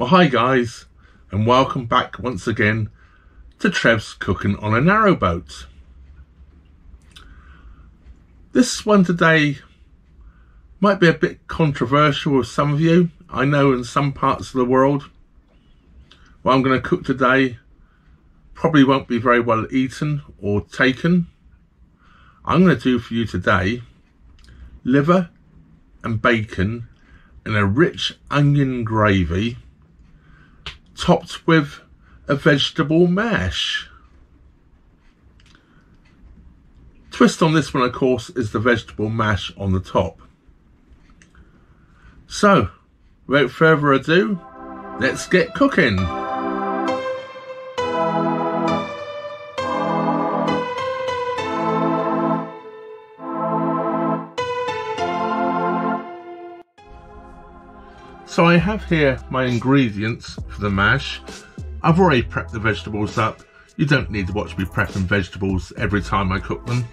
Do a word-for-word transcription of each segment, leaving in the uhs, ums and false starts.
Well, hi guys, and welcome back once again to Trev's Cooking on a Narrowboat. This one today might be a bit controversial with some of you. I know in some parts of the world what I'm going to cook today probably won't be very well eaten or taken. I'm going to do for you today liver and bacon in a rich onion gravy, topped with a vegetable mash. Twist on this one, of course, is the vegetable mash on the top. So, without further ado, let's get cooking. So I have here my ingredients for the mash. I've already prepped the vegetables up. You don't need to watch me prepping vegetables every time I cook them.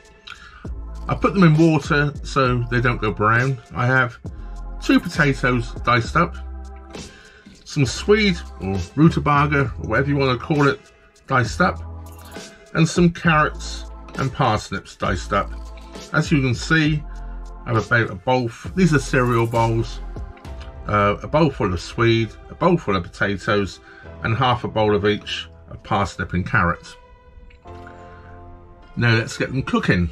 I put them in water so they don't go brown. I have two potatoes diced up, some swede or rutabaga or whatever you want to call it diced up, and some carrots and parsnips diced up. As you can see, I have about a bowl. These are cereal bowls. Uh, a bowl full of swede, a bowl full of potatoes, and half a bowl of each of parsnip and carrot. Now let's get them cooking.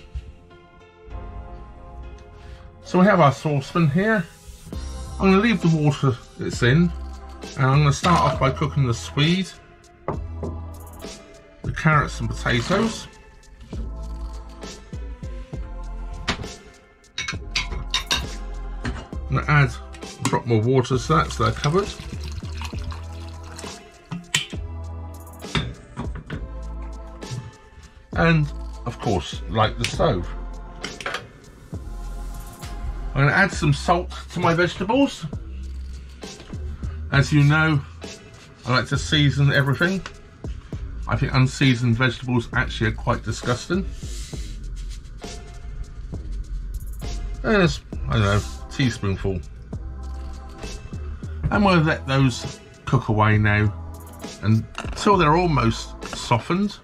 So we have our saucepan here. I'm going to leave the water it's in, and I'm going to start off by cooking the swede, the carrots and potatoes. I'm going to add drop more water so that's they're covered. And of course, light the stove. I'm going to add some salt to my vegetables. As you know, I like to season everything. I think unseasoned vegetables actually are quite disgusting. There's, I don't know, a teaspoonful. I'm going to let those cook away now until they're almost softened,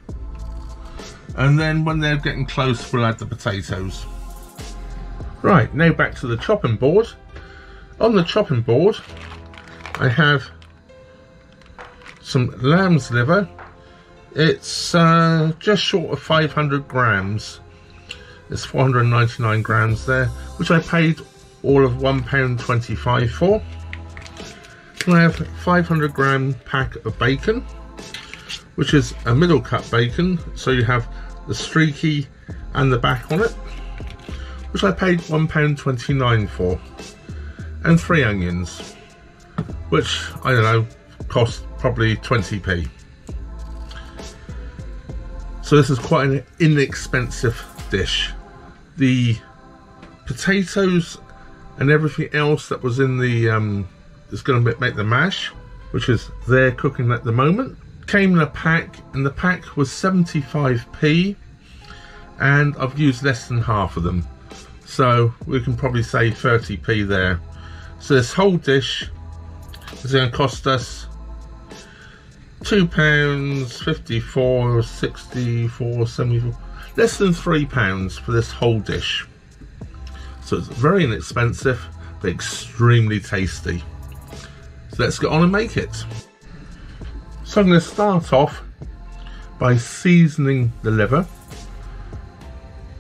and then when they're getting close we'll add the potatoes. Right, now back to the chopping board. On the chopping board I have some lamb's liver. It's uh, just short of five hundred grams. It's four hundred ninety-nine grams there, which I paid all of one pound twenty-five for. I have five hundred gram pack of bacon, which is a middle cut bacon, so you have the streaky and the back on it, which I paid one pound twenty-nine for, and three onions, which I don't know, cost probably twenty p. So this is quite an inexpensive dish. The potatoes and everything else that was in the um, it's going to make the mash, which is there cooking at the moment. Came in a pack, and the pack was seventy-five p, and I've used less than half of them, so we can probably say thirty p there. So this whole dish is going to cost us two pounds fifty-four, sixty-four, seventy-four, less than three pounds for this whole dish. So it's very inexpensive but extremely tasty. So let's get on and make it. So I'm going to start off by seasoning the liver,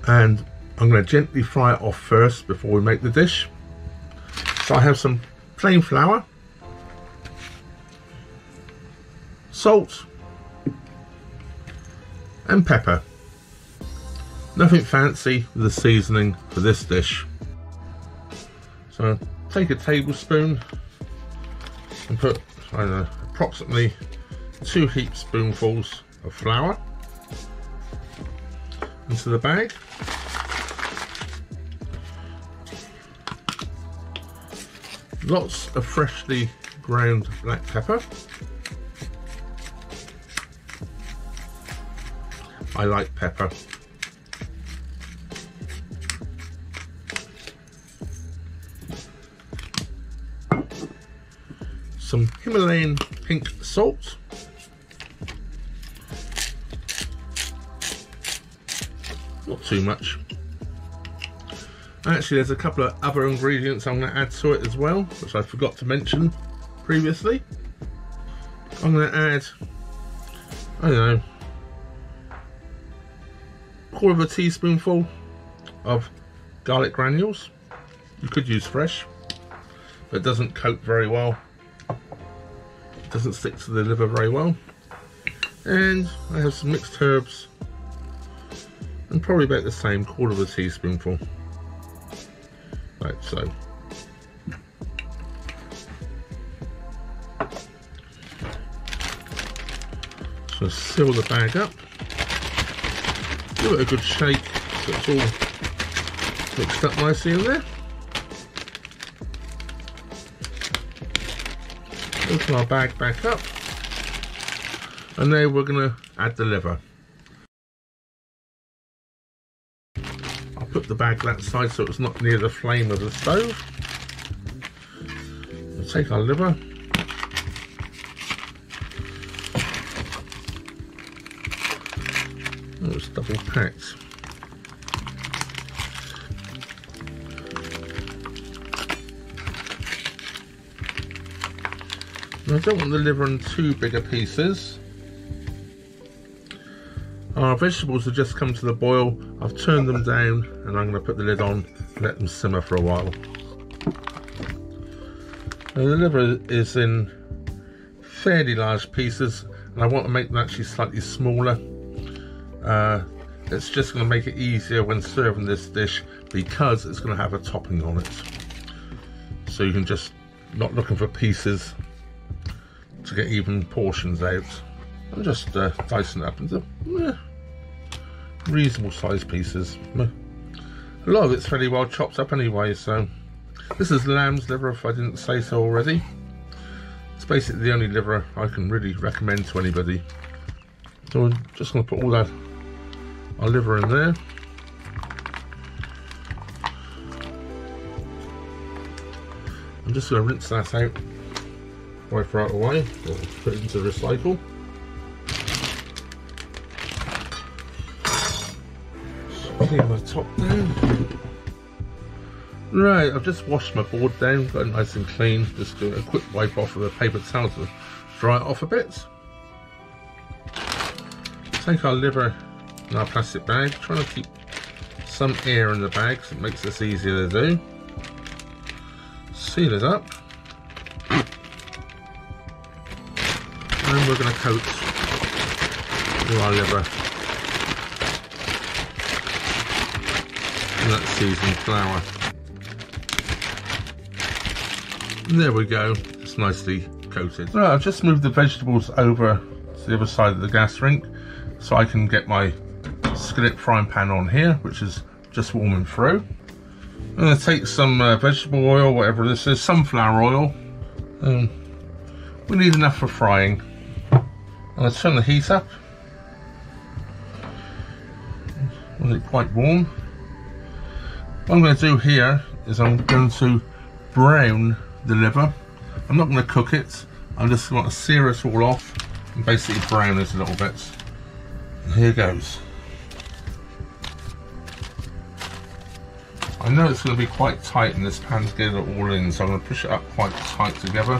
and I'm going to gently fry it off first before we make the dish. So I have some plain flour, salt and pepper. Nothing fancy with the seasoning for this dish. So take a tablespoon and put, I don't know, approximately two heap spoonfuls of flour into the bag. Lots of freshly ground black pepper. I like pepper. some Himalayan pink salt. Not too much. Actually, there's a couple of other ingredients I'm going to add to it as well, which I forgot to mention previously. I'm going to add, I don't know, a quarter of a teaspoonful of garlic granules. You could use fresh, but it doesn't coat very well. It doesn't stick to the liver very well. And I have some mixed herbs, and probably about the same, quarter of a teaspoonful. Like so. So seal the bag up, give it a good shake so it's all mixed up nicely in there. Open our bag back up, and now we're going to add the liver. Put the bag that side so it's not near the flame of the stove. We'll take our liver. Oh, it's double packed. And I don't want the liver in too big of pieces. Our vegetables have just come to the boil. I've turned them down, and I'm going to put the lid on and let them simmer for a while. Now the liver is in fairly large pieces, and I want to make them actually slightly smaller. Uh, it's just going to make it easier when serving this dish because it's going to have a topping on it. So you can just, not looking for pieces to get even portions out. I'm just uh, dicing it up into eh, reasonable sized pieces. A lot of it's fairly well chopped up anyway, so this is lamb's liver, if I didn't say so already. It's basically the only liver I can really recommend to anybody. So I'm just going to put all that our liver in there. I'm just going to rinse that out right right away, or put it into the recycle. Clean my top down. Right, I've just washed my board down, got it nice and clean. Just doing a quick wipe off with a paper towel to dry it off a bit. Take our liver in our plastic bag, trying to keep some air in the bag so it makes this easier to do. Seal it up. And we're going to coat all our liver. That seasoned flour. And there we go, it's nicely coated. Right, I've just moved the vegetables over to the other side of the gas rink so I can get my skillet frying pan on here, which is just warming through. I'm going to take some uh, vegetable oil, whatever this is, sunflower oil. Um, we need enough for frying. I'm going to turn the heat up. Was it quite warm? What I'm going to do here is I'm going to brown the liver. I'm not going to cook it, I'm just going to sear it all off and basically brown it a little bit. And here goes. I know it's going to be quite tight in this pan to get it all in, so I'm going to push it up quite tight together.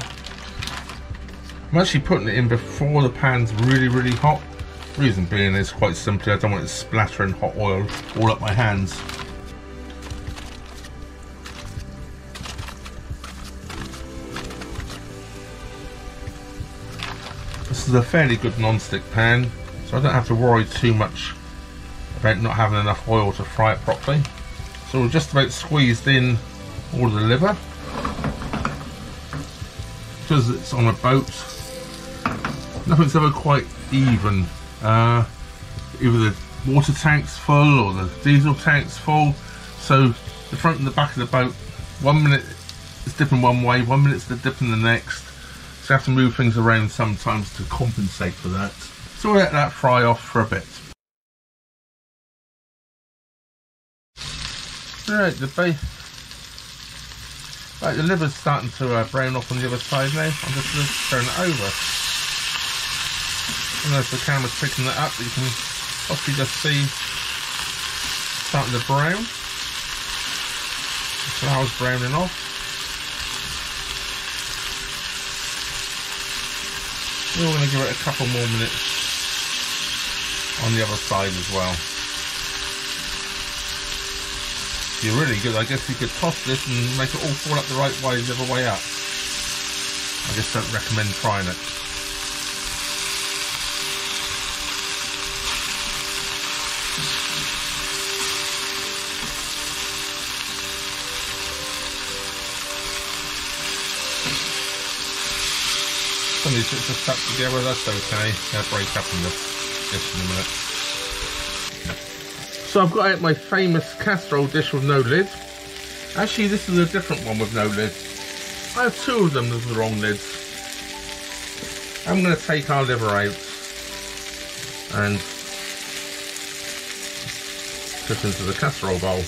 I'm actually putting it in before the pan's really really hot. The reason being is quite simply I don't want it splattering hot oil all up my hands. This is a fairly good non-stick pan, so I don't have to worry too much about not having enough oil to fry it properly. So we're just about squeezed in all the liver. Because it's on a boat, nothing's ever quite even. Uh, either the water tank's full or the diesel tank's full. So the front and the back of the boat, one minute it's dipping one way, one minute's dipping the next. So I have to move things around sometimes to compensate for that. So we'll let that fry off for a bit. Right, the, ba Right, the liver's starting to uh, brown off on the other side now. I'm just going to turn it over. I don't know if the camera's picking that up, but you can obviously just see it's starting to brown. The flour's browning off. We're going to give it a couple more minutes on the other side as well. You're really good. I guess you could toss this and make it all fall up the right way the other way up. I just don't recommend trying it. Some of these bits are stuck together, that's okay. They'll break up in just in a minute. So I've got out my famous casserole dish with no lid. Actually, this is a different one with no lid. I have two of them with the wrong lids. I'm going to take our liver out and put it into the casserole bowl.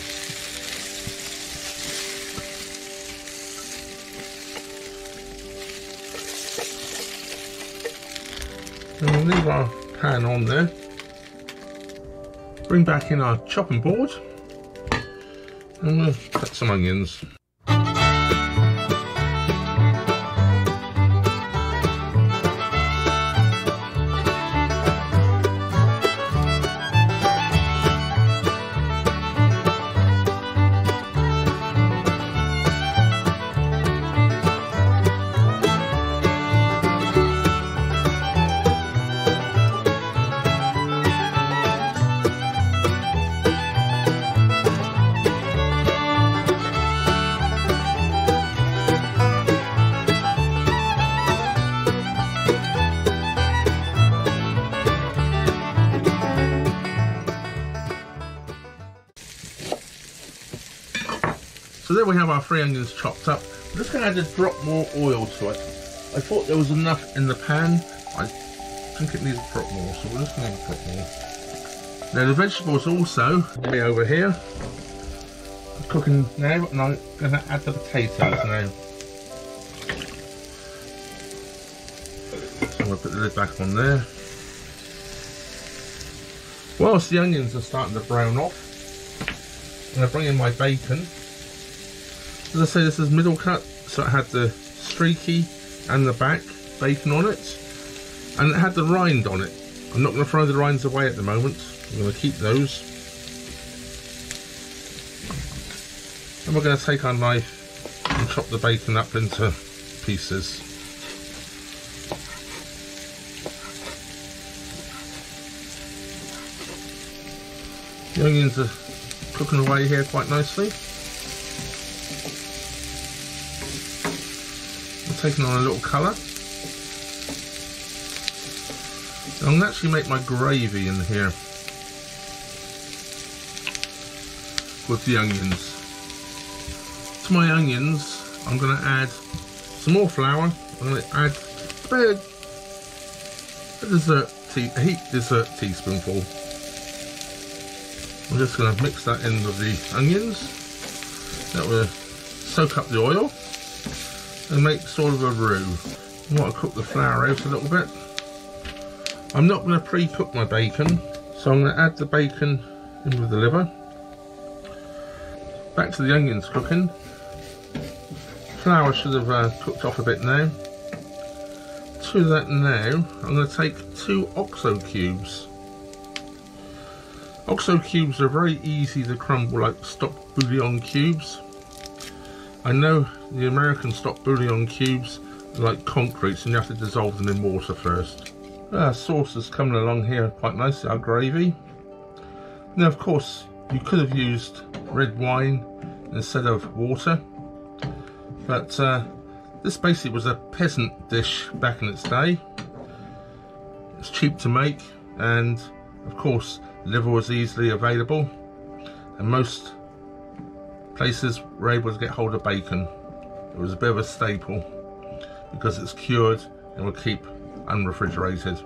And we'll leave our pan on there. Bring back in our chopping board and we'll cut some onions. So there we have our three onions chopped up. I'm just going to add a drop more oil to it. I thought there was enough in the pan. I think it needs a drop more, so we're just going to have a drop more. Now the vegetables also will be over here. I'm cooking now, and I'm going to add the potatoes now. So I'm going to put the lid back on there. Whilst the onions are starting to brown off, I'm going to bring in my bacon. As I say, this is middle cut, so it had the streaky and the back bacon on it, and it had the rind on it. I'm not going to throw the rinds away at the moment, I'm going to keep those. And we're going to take our knife and chop the bacon up into pieces. The onions are cooking away here quite nicely. Taking on a little colour. I'm going to actually make my gravy in here with the onions. To my onions, I'm going to add some more flour. I'm going to add about a dessert tea, a heat dessert teaspoonful. I'm just going to mix that in with the onions. That will soak up the oil and make sort of a roux. I want to cook the flour out a little bit. I'm not going to pre-cook my bacon, so I'm going to add the bacon in with the liver. Back to the onions cooking. Flour should have uh, cooked off a bit now. To that now, I'm going to take two O X O cubes. O X O cubes are very easy to crumble like stock bouillon cubes. I know the American stock bouillon cubes are like concrete, so you have to dissolve them in water first. Our sauce is coming along here quite nicely, our gravy. Now of course you could have used red wine instead of water, but uh, this basically was a peasant dish back in its day. It's cheap to make, and of course liver was easily available, and most places were able to get hold of bacon. It was a bit of a staple because it's cured and will keep unrefrigerated.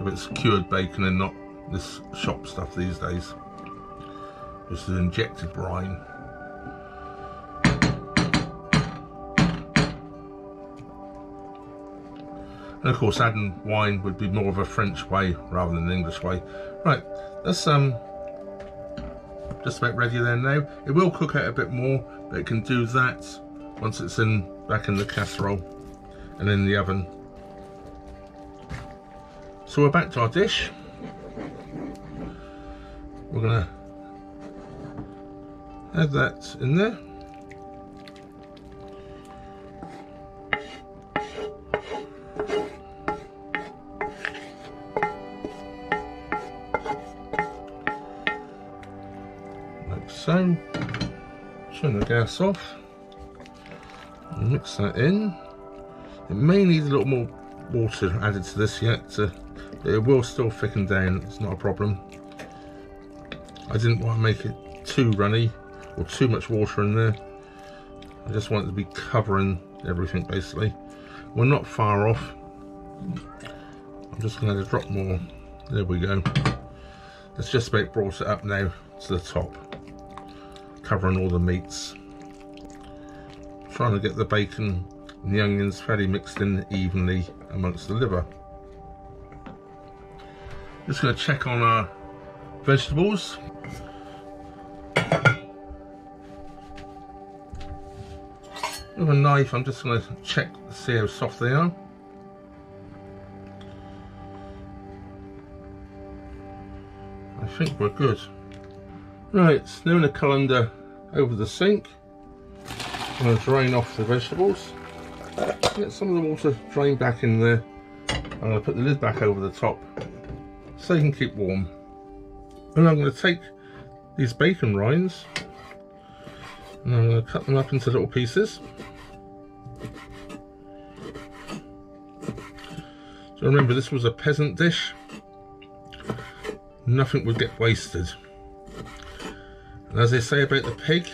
If it's cured bacon and not this shop stuff these days, which is injected brine. And of course adding wine would be more of a French way rather than an English way. Right, that's um just about ready there now. It will cook out a bit more, but it can do that once it's in back in the casserole and in the oven. So we're back to our dish. We're gonna add that in there. Like so. Turn the gas off. And mix that in. It may need a little more water added to this yet, to, but it will still thicken down. It's not a problem. I didn't want to make it too runny or too much water in there. I just want it to be covering everything basically. We're not far off. I'm just going to add a drop more. There we go. That's just about brought it up now to the top, covering all the meats. I'm trying to get the bacon and the onions fairly mixed in evenly amongst the liver. Just going to check on our vegetables. With a knife, I'm just going to check to see how soft they are. I think we're good. Right, now in a colander over the sink, I'm going to drain off the vegetables. Get some of the water drained back in there. I'm going to put the lid back over the top so they can keep warm. And I'm going to take these bacon rinds and I'm going to cut them up into little pieces. So remember, this was a peasant dish. Nothing would get wasted. And as they say about the pig,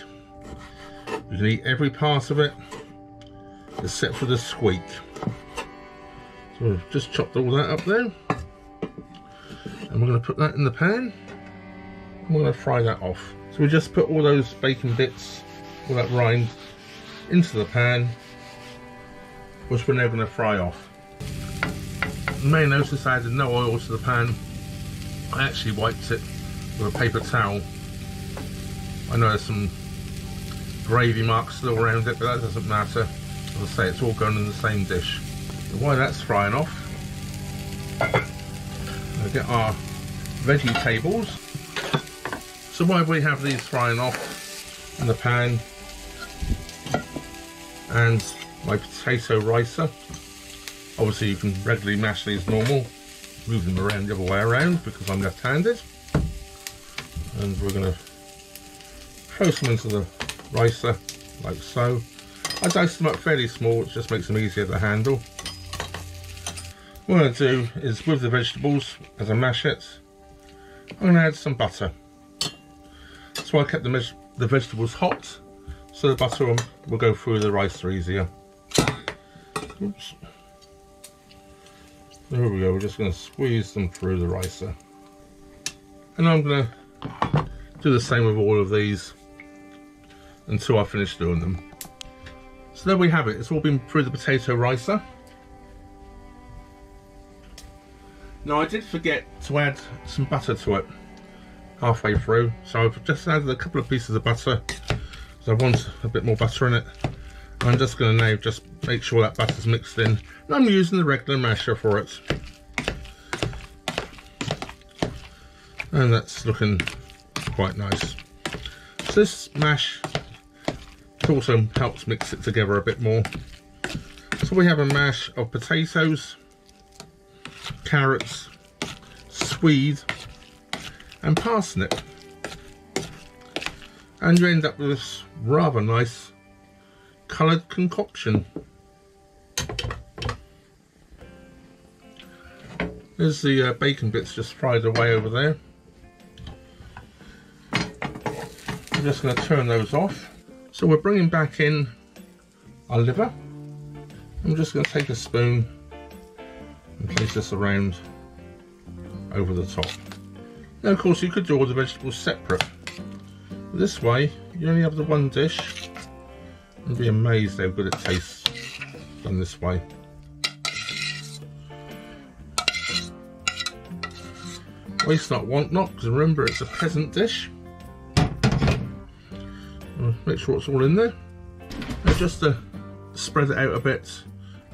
you can eat every part of it except for the squeak. So we've just chopped all that up there. And we're going to put that in the pan. I'm going to fry that off. So we just put all those bacon bits, all that rind, into the pan, which we're now going to fry off. You may notice I added no oil to the pan. I actually wiped it with a paper towel. I know there's some gravy marks still around it, but that doesn't matter. As I say, it's all going in the same dish. So while that's frying off, we'll get our veggie tables. So while we have these frying off in the pan, and my potato ricer, obviously you can regularly mash these normal, move them around the other way around because I'm left-handed, and we're going to throw some into the ricer like so. I dice them up fairly small, it just makes them easier to handle. What I do is with the vegetables, as I mash it, I'm going to add some butter. So I kept the, the vegetables hot, so the butter will go through the rice easier. Oops. There we go, we're just going to squeeze them through the ricer. And I'm going to do the same with all of these until I finish doing them. So there we have it, it's all been through the potato ricer. Now I did forget to add some butter to it halfway through, so I've just added a couple of pieces of butter because I want a bit more butter in it. I'm just going to now just make sure that butter's mixed in, and I'm using the regular masher for it, and that's looking quite nice. So this mash also helps mix it together a bit more. So we have a mash of potatoes, carrots, swede and parsnip, and you end up with this rather nice coloured concoction. There's the uh, bacon bits just fried away over there. I'm just going to turn those off. So we're bringing back in our liver. I'm just going to take a spoon and place this around over the top. Now of course you could do all the vegetables separate. This way you only have the one dish. You'll be amazed how good it tastes done this way. Waste not, want not, because remember it's a peasant dish. Make sure it's all in there. Now just to spread it out a bit,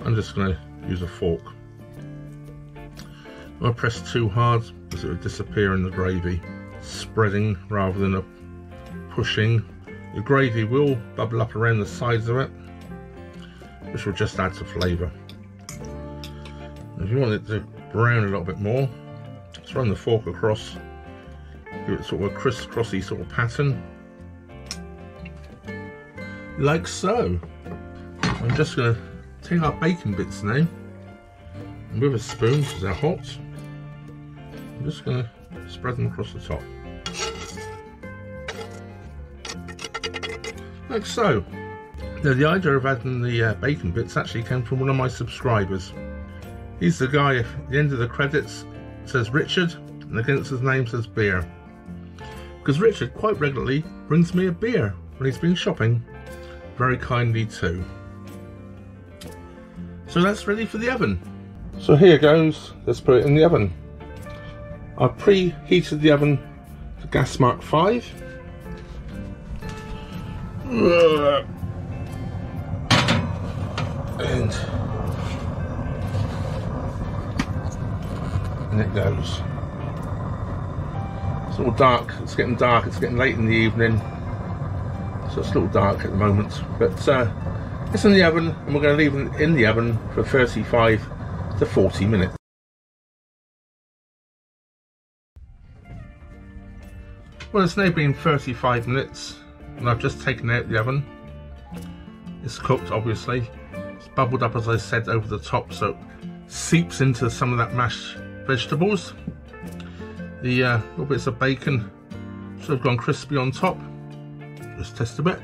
I'm just going to use a fork. If I press too hard, because it will disappear in the gravy, spreading rather than a pushing. The gravy will bubble up around the sides of it, which will just add to flavour. If you want it to brown a little bit more, just run the fork across, give it sort of a crisscrossy sort of pattern, like so. I'm just going to take our bacon bits now, and with a spoon because they're hot, I'm just going to spread them across the top, like so. Now the idea of adding the uh, bacon bits actually came from one of my subscribers. He's the guy, if at the end of the credits it says Richard and against his name says beer. Because Richard quite regularly brings me a beer when he's been shopping, very kindly too. So that's ready for the oven. So here goes, let's put it in the oven. I've preheated the oven to gas mark five. And and it goes. It's all dark, it's getting dark, it's getting late in the evening, so it's a little dark at the moment, but uh, it's in the oven and we're going to leave it in the oven for thirty-five to forty minutes. Well, it's now been thirty-five minutes and I've just taken out the oven. It's cooked, obviously. It's bubbled up, as I said, over the top, so it seeps into some of that mashed vegetables. The uh, little bits of bacon sort of gone crispy on top. Let's test a bit.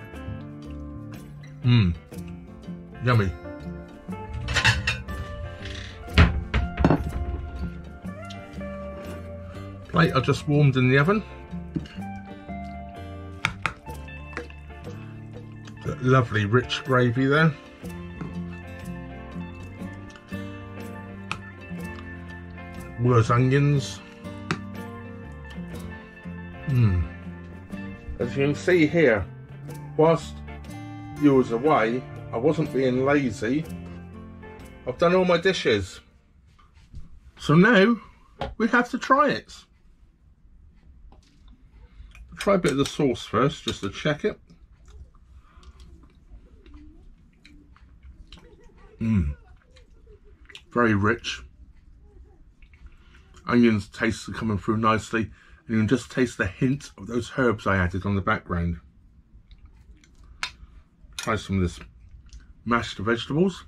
Mmm, yummy. Plate I just warmed in the oven. That lovely rich gravy there. Those onions. Mmm. As you can see here, whilst you was away, I wasn't being lazy. I've done all my dishes. So now, we have to try it. I'll try a bit of the sauce first, just to check it. Mmm. Very rich. Onions taste are coming through nicely. And you can just taste the hint of those herbs I added on the background. Try some of this mashed vegetables.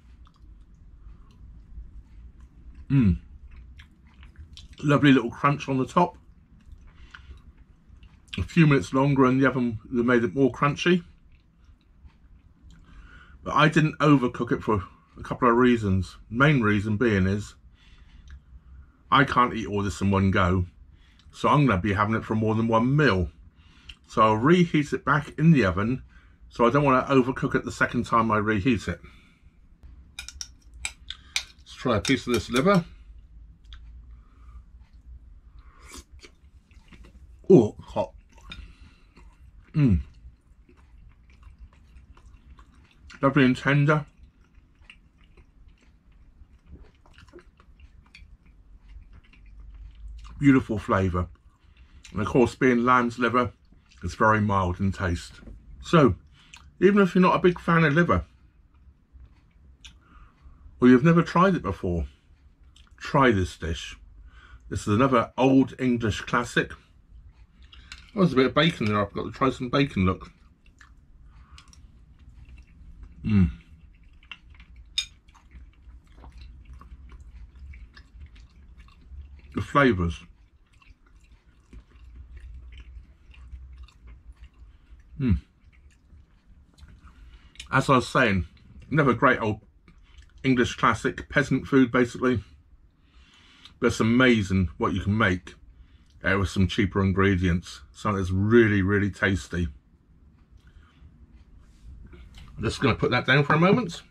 Mmm. Lovely little crunch on the top. A few minutes longer in the oven made it more crunchy. But I didn't overcook it for a couple of reasons. Main reason being is I can't eat all this in one go. So I'm going to be having it for more than one meal. So I'll reheat it back in the oven. So I don't want to overcook it the second time I reheat it. Let's try a piece of this liver. Oh, hot. Mmm. Lovely and tender. Beautiful flavour, and of course being lamb's liver, it's very mild in taste. So even if you're not a big fan of liver, or you've never tried it before, try this dish. This is another old English classic. Oh, there's a bit of bacon there, I've got to try some bacon, look. Mmm. The flavours. Mm. As I was saying, another great old English classic, peasant food basically. But it's amazing what you can make out of some cheaper ingredients. Something that's really, really tasty. I'm just going to put that down for a moment.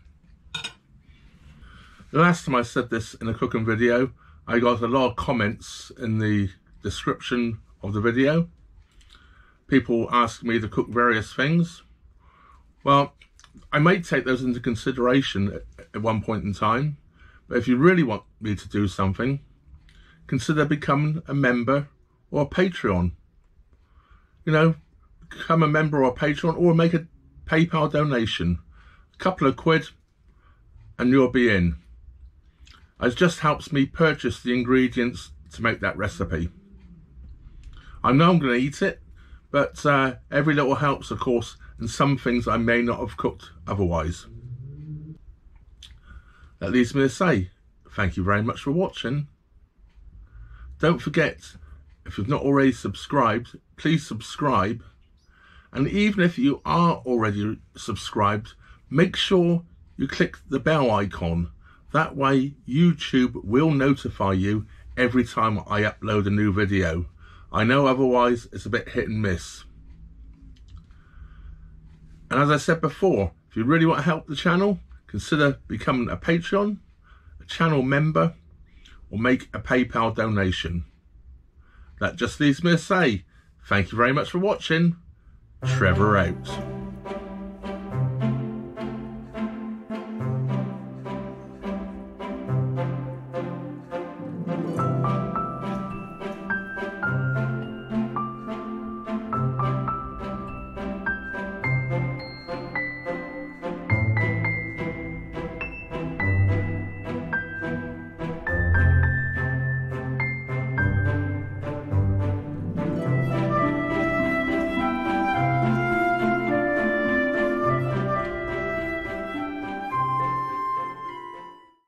The last time I said this in a cooking video, I got a lot of comments in the description of the video. People ask me to cook various things. Well, I may take those into consideration at one point in time, but if you really want me to do something, consider becoming a member or a Patreon. You know, become a member or a Patreon, or make a PayPal donation. A couple of quid and you'll be in. It just helps me purchase the ingredients to make that recipe. I know I'm going to eat it, but uh, every little helps, of course, and some things I may not have cooked otherwise. That leaves me to say, thank you very much for watching. Don't forget, if you've not already subscribed, please subscribe. And even if you are already subscribed, make sure you click the bell icon. That way YouTube will notify you every time I upload a new video. I know otherwise it's a bit hit and miss. And as I said before, if you really want to help the channel, consider becoming a Patreon, a channel member, or make a PayPal donation. That just leaves me to say, thank you very much for watching. Trevor out.